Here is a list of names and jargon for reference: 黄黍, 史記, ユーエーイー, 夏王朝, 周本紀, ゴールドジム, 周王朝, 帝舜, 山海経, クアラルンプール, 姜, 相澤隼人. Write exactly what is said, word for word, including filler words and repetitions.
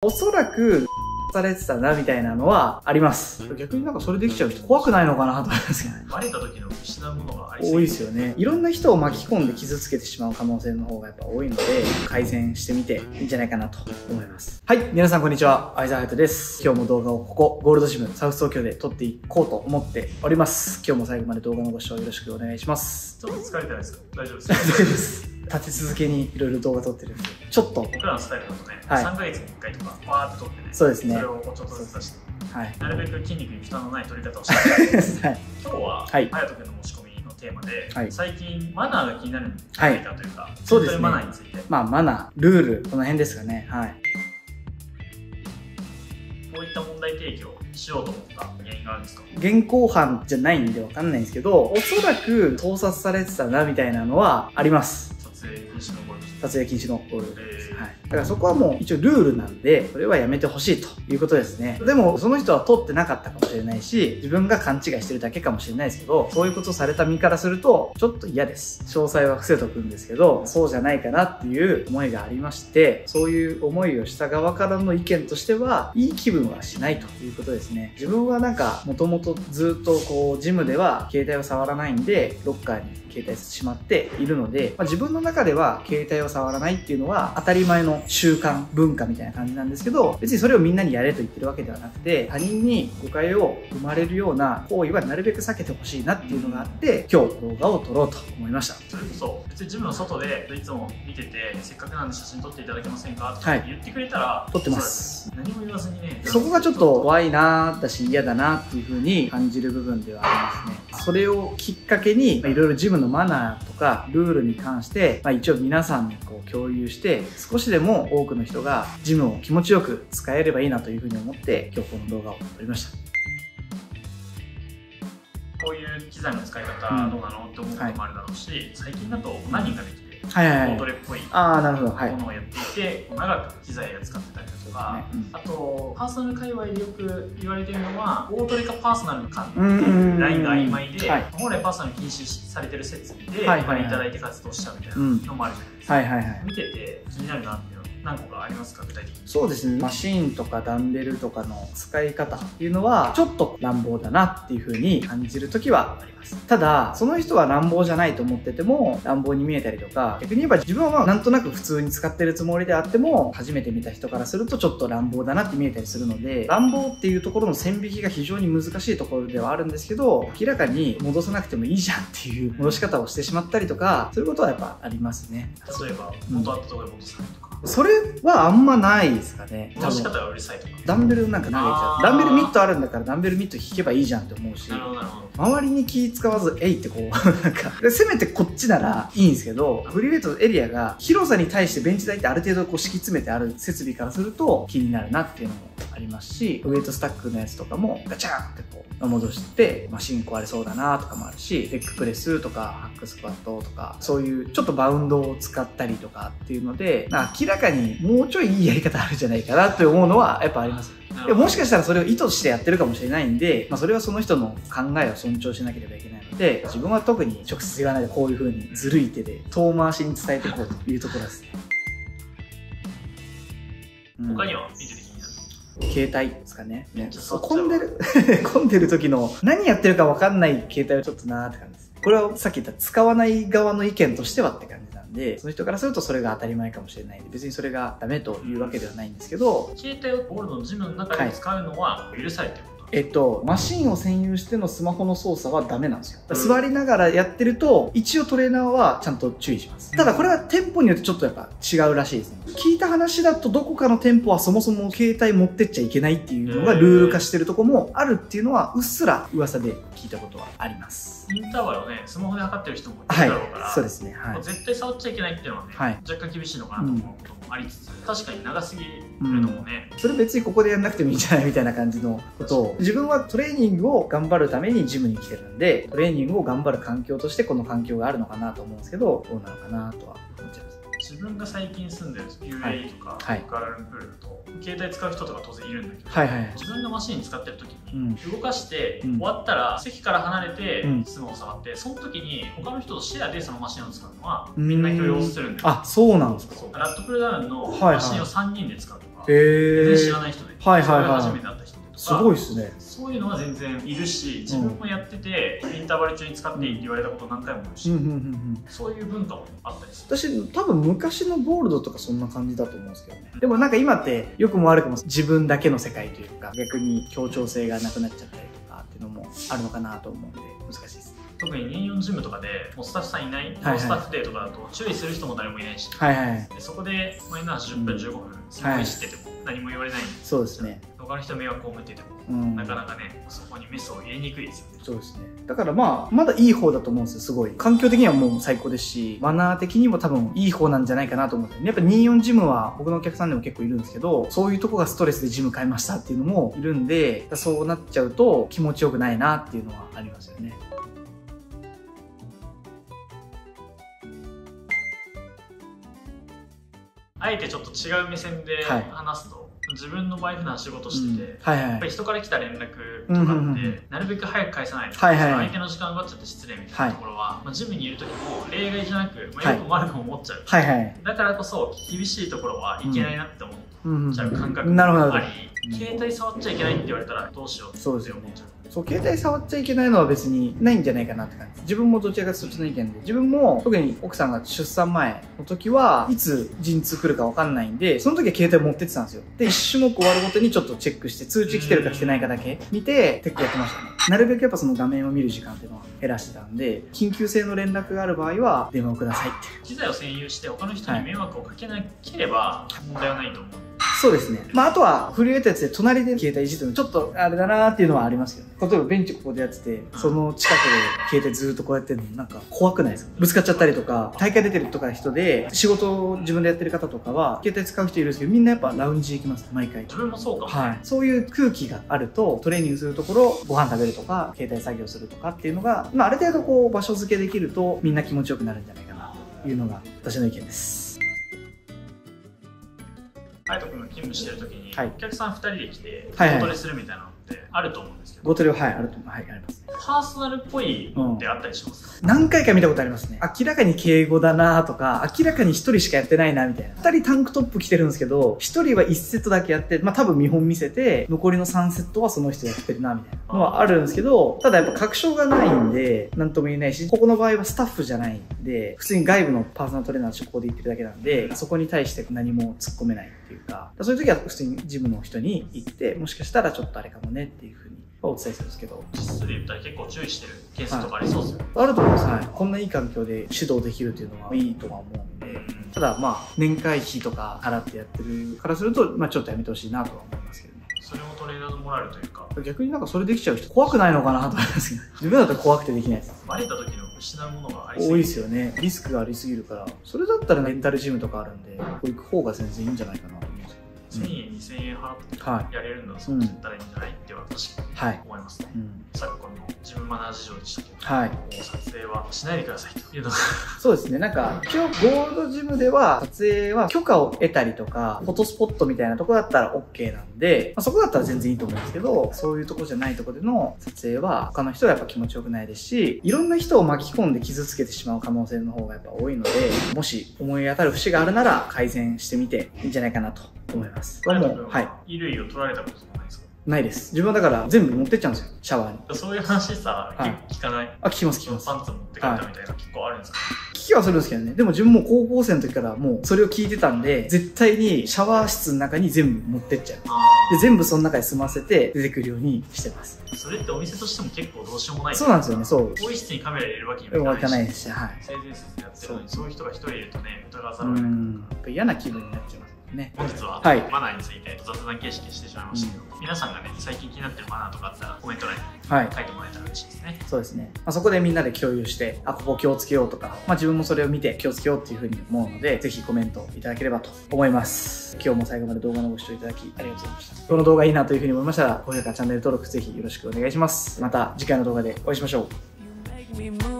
おそらくされてたなみたいなのはあります。逆になんかそれできちゃう人怖くないのかなと思いますけどね。バレた時の失うものがありそう多いですよね。いろんな人を巻き込んで傷つけてしまう可能性の方がやっぱ多いので、改善してみていいんじゃないかなと思います。はい、皆さんこんにちは。相澤隼人です。今日も動画をここ、ゴールドジムサウス東京で撮っていこうと思っております。今日も最後まで動画のご視聴よろしくお願いします。ちょっと疲れてないですか？大丈夫ですか？大丈夫です。立て続けにいろいろ動画撮ってるんで、ちょっと僕らのスタイルだとね、はい、さんかげつにいっかいとかバーッと撮ってね、そうですね、それをちょっとずつ出して、はい、なるべく筋肉に負担のない撮り方をしたい、はい、今日は隼人君の申し込みテーマで、はい、最近マナーが気になるんじゃないかというか、はい、そうですね、マナーについて、まあマナールールこの辺ですかね、はい、こういった問題提起をしようと思った原因があるんですか？現行犯じゃないんでわかんないんですけど、おそらく盗撮されてたなみたいなのはあります。撮影禁止のゴールです。撮影禁止のゴールです。はい。だからそこはもう一応ルールなんで、それはやめてほしいということですね。でもその人は撮ってなかったかもしれないし、自分が勘違いしてるだけかもしれないですけど、そういうことをされた身からすると、ちょっと嫌です。詳細は伏せとくんですけど、そうじゃないかなっていう思いがありまして、そういう思いをした側からの意見としては、いい気分はしないということですね。自分はなんか、もともとずっとこう、ジムでは携帯を触らないんで、ロッカーに携帯してしまっているので、まあ、自分の中では携帯を触らないっていうのは当たり前の習慣文化みたいな感じなんですけど、別にそれをみんなにやれと言ってるわけではなくて、他人に誤解を生まれるような行為はなるべく避けてほしいなっていうのがあって、今日動画を撮ろうと思いました。それこそ別にジムの外でいつも見てて、せっかくなんで写真撮っていただけませんかとか言ってくれたら、はい、撮ってます。何も言わずにね、そこがちょっと怖いなーだし嫌だなっていう風に感じる部分ではありますね。それをきっかけにいろいろジムのマナーとかルールに関して、まあ、一応皆さんにこう共有して、少しでも多くの人がジムを気持ちよく使えればいいなというふうに思って、今日この動画を撮りました。こういう機材の使い方どうなのって思うこともあるだろうし、はい、最近だと何人かできてボートレっぽいものをやっていて、長く機材を使ってたりとか、あとパーソナル界隈でよく言われてるのは、ボートレかパーソナルかっていうラインが曖昧で、本来パーソナル禁止されてる設備でお金いただいて活動しちゃうみたいなのもあるじゃないですか。見てて気になるなっていうの何個かありますか、具体的に？そうですね、マシーンとかダンベルとかの使い方っていうのはちょっと乱暴だなっていう風に感じる時はあります。ただその人は乱暴じゃないと思ってても乱暴に見えたりとか、逆に言えば自分はなんとなく普通に使ってるつもりであっても、初めて見た人からするとちょっと乱暴だなって見えたりするので、乱暴っていうところの線引きが非常に難しいところではあるんですけど、明らかに戻さなくてもいいじゃんっていう戻し方をしてしまったりとか、そういうことはやっぱありますね。例えば元あったところで戻さないとか、それはあんまないですかね。倒し方がうるさいとか、ダンベルなんか投げちゃう、ダンベルミットあるんだからダンベルミット引けばいいじゃんって思うし、周りに気使わずえいってこうなんかで、せめてこっちならいいんですけど、フリーウェイトエリアが広さに対してベンチ台ってある程度こう敷き詰めてある設備からすると気になるなっていうのもありますし、ウェイトスタックのやつとかもガチャンってこう戻してマシン壊れそうだなとかもあるし、レックプレスとかハックスクワットとか、そういうちょっとバウンドを使ったりとかっていうので、明らかにもうちょいいいやり方あるんじゃないかなって思うのはやっぱあります。もしかしたらそれを意図してやってるかもしれないんで、まあ、それはその人の考えを尊重しなければいけないので、自分は特に直接言わないでこういう風にずるい手で遠回しに伝えていこうというところですね。他には見てて気になる携帯ですかね。ね、混んでる混んでる時の何やってるか分かんない携帯はちょっとなーって感じです。これはさっき言った使わない側の意見としてはって感じなんで、その人からするとそれが当たり前かもしれないんで、別にそれがダメというわけではないんですけど、携帯をゴールドのジムの中で使うのは許されてる、はい、えっと、マシンを占有してのスマホの操作はダメなんですよ。座りながらやってると、一応トレーナーはちゃんと注意します。ただこれは店舗によってちょっとやっぱ違うらしいですね。聞いた話だとどこかの店舗はそもそも携帯持ってっちゃいけないっていうのがルール化してるとこもあるっていうのはうっすら噂で聞いたことはあります。インターバルをね、スマホで測ってる人もいるだろうから、はい、そうですね。はい、絶対触っちゃいけないっていうのはね、はい、若干厳しいのかなと思うこともありつつ、うん、確かに長すぎるのもね、うん、それ別にここでやんなくてもいいんじゃないみたいな感じのことを、自分はトレーニングを頑張るためにジムに来てるんで、トレーニングを頑張る環境としてこの環境があるのかなと思うんですけど、どうなのかなとは思っちゃいます。自分が最近住んでる ユーエーイー とかガラルンプールだと携帯使う人とか当然いるんだけど、自分のマシン使ってる時に動かして終わったら席から離れてスマホ触って、その時に他の人とシェアでそのマシンを使うのはみんな許容するんだよ。あ、そうなんですか。ラットプルダウンのマシンをさんにんで使うとか、全然知らない人で、それが初めて会った人とか、すごいですね。そういうのは全然いるし、自分もやってて、インターバル中に使っていいって言われたこと何回もあるし、そういう文化もあったりする。私、多分昔のボールドとかそんな感じだと思うんですけどね。でもなんか今って、良くも悪くも自分だけの世界というか、逆に協調性がなくなっちゃったりとかっていうのもあるのかなと思うんで、難しいです。特に年よんジムとかでもうスタッフさんいない、はいはい、スタッフデーとかだと注意する人も誰もいないし、はいはい、でそこでマイナーじゅっぷんじゅうごふん先輩してても何も言われないんで、はい、そうですね、他の人迷惑を向けても、うん、なかなかねそこにメスを入れにくいですよね。そうですね。だからまあまだいい方だと思うんですよ。すごい環境的にはもう最高ですし、マナー的にも多分いい方なんじゃないかなと思って、やっぱにじゅうよんジムは僕のお客さんでも結構いるんですけど、そういうとこがストレスでジム変えましたっていうのもいるんで、そうなっちゃうと気持ちよくないなっていうのはありますよね。あえてちょっと違う目線で話すと、はい、自分の場合普段仕事してて、やっぱり人から来た連絡とかってなるべく早く返さないと相手の時間奪っちゃって失礼みたいなところは、はい、まあジムにいる時も例外じゃなく、まあ、よくも悪くも思っちゃう、はいはい、だからこそ厳しいところはいけないなって思っちゃう感覚もあり、携帯触っちゃいけないって言われたらどうしようって思っちゃう。そう、携帯触っちゃいけないのは別にないんじゃないかなって感じ。自分もどちらかというとそっちの意見で、自分も特に奥さんが出産前の時はいつ陣痛来るか分かんないんで、その時は携帯持ってってたんですよ。で、一種目終わるごとにちょっとチェックして、通知来てるか来てないかだけ見て、結構やってましたね。なるべくやっぱその画面を見る時間っていうのは減らしてたんで、緊急性の連絡がある場合は電話をくださいって。機材を占有して他の人に迷惑をかけなければ問題はないと思う。そうですね。まあ、あとは、震えたやつで隣で携帯いじっても、ちょっとあれだなーっていうのはありますけど、ね、例えばベンチここでやってて、その近くで携帯ずーっとこうやってるの、なんか怖くないですか？ぶつかっちゃったりとか、大会出てるとか人で、仕事を自分でやってる方とかは、携帯使う人いるんですけど、みんなやっぱラウンジ行きます、毎回。自分もそうかも。はい。そういう空気があると、トレーニングするところ、ご飯食べるとか、携帯作業するとかっていうのが、まあ、ある程度こう、場所付けできると、みんな気持ちよくなるんじゃないかな、というのが、私の意見です。隼人君が勤務してる時に、はい、お客さんふたりで来てゴトレするみたいなのってあると思うんですけど、ゴトレははいあると思う、はい、あります。パーソナルっぽいのってあったりしますか？うん、何回か見たことありますね。明らかに敬語だなとか、明らかにひとりしかやってないなみたいな。ふたりタンクトップ着てるんですけど、ひとりはいちセットだけやって、まあ多分見本見せて、残りのさんセットはその人やってるなみたいなのはあるんですけど、ただやっぱ確証がないんで、なんとも言えないし、ここの場合はスタッフじゃないんで、普通に外部のパーソナルトレーナーの職場で言ってるだけなんで、そこに対して何も突っ込めないっていうか、そういう時は普通にジムの人に行って、もしかしたらちょっとあれかもねっていうふうにお伝えするんですけど、実質で言ったら結構注意してるケースとかありそうですよね。はい、あると思いますね。はい、こんないい環境で指導できるっていうのはいいとは思うんで、うん、ただまあ年会費とか払ってやってるからすると、まあ、ちょっとやめてほしいなとは思いますけどね。それもトレーナーのモラルというか、逆になんかそれできちゃう人怖くないのかなと思いますけど、自分だったら怖くてできないです。バレた時の失うものがありすぎる、多いですよね。リスクがありすぎるから、それだったらレンタルジムとかあるんで、こう行く方が全然いいんじゃないかなと思うんですけど、せんえんにせんえん払ってやれるのはそう言ったらいいんじゃないって私思いますね。昨今の自分マナー事情でしたけど、撮影はしないでくださいというのが、そうですね。なんか一応ゴールドジムでは撮影は許可を得たりとか、フォトスポットみたいなとこだったら オーケー なんで、まあ、そこだったら全然いいと思うんですけど、そういうとこじゃないとこでの撮影は他の人はやっぱ気持ちよくないですし、いろんな人を巻き込んで傷つけてしまう可能性の方がやっぱ多いので、もし思い当たる節があるなら改善してみていいんじゃないかなと思います。これも、はい。衣類を取られたこともないですか？ないです。自分はだから全部持ってっちゃうんですよ、シャワーに。そういう話さ、聞かない？あ、聞きます、聞きます。パンツ持って帰ったみたいな、結構あるんですか？聞きはするんですけどね。でも自分も高校生の時からもうそれを聞いてたんで、絶対にシャワー室の中に全部持ってっちゃう。で、全部その中に済ませて出てくるようにしてます。それってお店としても結構どうしようもない。そうなんですよね、そう。更衣室にカメラ入れるわけにもいかないですし、はい。性善説でやってるのに、そういう人が一人いるとね、疑わざるを得ないから。嫌な気分になっちゃいます。ね、本日は、はい、マナーについて雑談形式してしまいましたけど、うん、皆さんがね最近気になってるマナーとかあったらコメント欄に書いてもらえたら嬉しいですね。そうですね、まあ、そこでみんなで共有して、あ、ここ気をつけようとか、まあ、自分もそれを見て気をつけようっていうふうに思うので、ぜひコメントいただければと思います。今日も最後まで動画のご視聴いただきありがとうございました。この動画いいなというふうに思いましたら、高評価、チャンネル登録ぜひよろしくお願いします。また次回の動画でお会いしましょう。